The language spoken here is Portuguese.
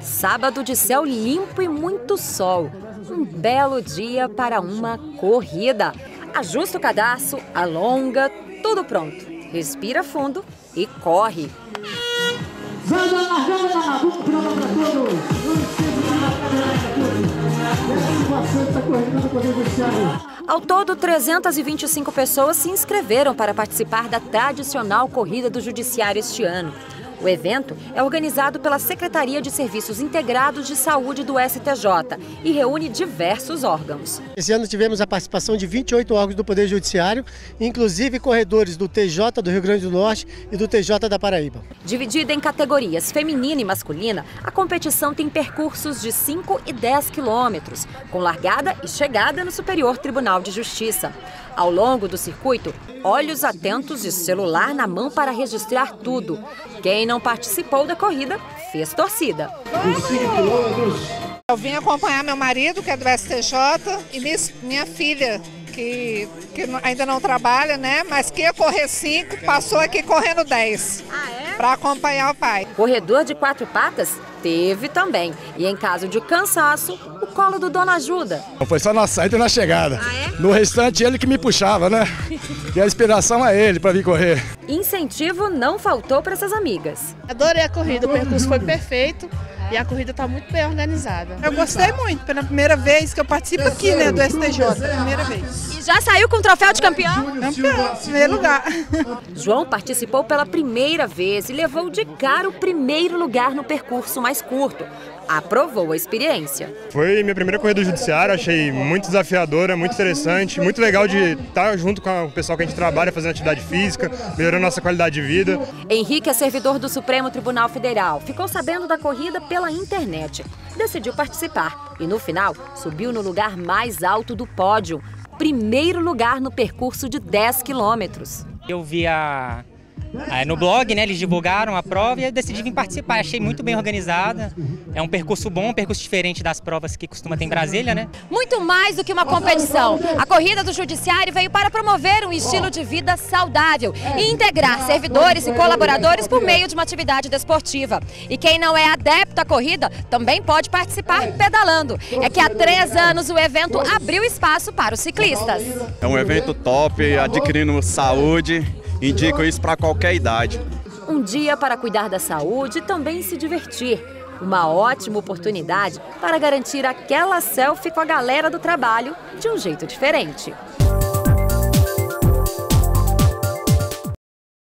Sábado de céu limpo e muito sol. Um belo dia para uma corrida. Ajusta o cadarço, alonga, tudo pronto. Respira fundo e corre. Vamos lá, vamos lá. Vamos pra lá pra todos. Ao todo, 325 pessoas se inscreveram para participar da tradicional Corrida do Judiciário este ano. O evento é organizado pela Secretaria de Serviços Integrados de Saúde do STJ e reúne diversos órgãos. Esse ano tivemos a participação de 28 órgãos do Poder Judiciário, inclusive corredores do TJ do Rio Grande do Norte e do TJ da Paraíba. Dividida em categorias feminina e masculina, a competição tem percursos de 5 e 10 quilômetros, com largada e chegada no Superior Tribunal de Justiça. Ao longo do circuito, olhos atentos e celular na mão para registrar tudo. Quem não participou da corrida fez torcida. Eu vim acompanhar meu marido, que é do STJ, e minha filha, que ainda não trabalha, né? Mas que ia correr 5, passou aqui correndo 10, para acompanhar o pai. Corredor de 4 patas teve também. E em caso de cansaço, o colo do dono ajuda. Não foi só na saída e na chegada. No restante, ele que me puxava, né? E a inspiração é ele para vir correr. Incentivo não faltou para essas amigas. Adorei a corrida, o percurso foi perfeito e a corrida está muito bem organizada. Eu gostei muito, pela primeira vez que eu participo aqui, né, do STJ, primeira vez. E já saiu com o troféu de campeão? Campeão, primeiro lugar. João participou pela primeira vez e levou de cara o primeiro lugar no percurso mais curto. Aprovou a experiência. Foi minha primeira corrida do judiciário, achei muito desafiadora, muito interessante, muito legal de estar junto com o pessoal que a gente trabalha, fazendo atividade física, melhorando nossa qualidade de vida. Henrique é servidor do Supremo Tribunal Federal, ficou sabendo da corrida pela internet, decidiu participar e no final subiu no lugar mais alto do pódio, primeiro lugar no percurso de 10 quilômetros. Eu vi no blog, né, eles divulgaram a prova e eu decidi vir participar. Achei muito bem organizada. É um percurso bom, um percurso diferente das provas que costuma ter em Brasília, né? Muito mais do que uma competição. A Corrida do Judiciário veio para promover um estilo de vida saudável e integrar servidores e colaboradores por meio de uma atividade desportiva. E quem não é adepto à corrida também pode participar pedalando. É que há 3 anos o evento abriu espaço para os ciclistas. É um evento top, adquirindo saúde. Indico isso para qualquer idade. Um dia para cuidar da saúde e também se divertir. Uma ótima oportunidade para garantir aquela selfie com a galera do trabalho de um jeito diferente.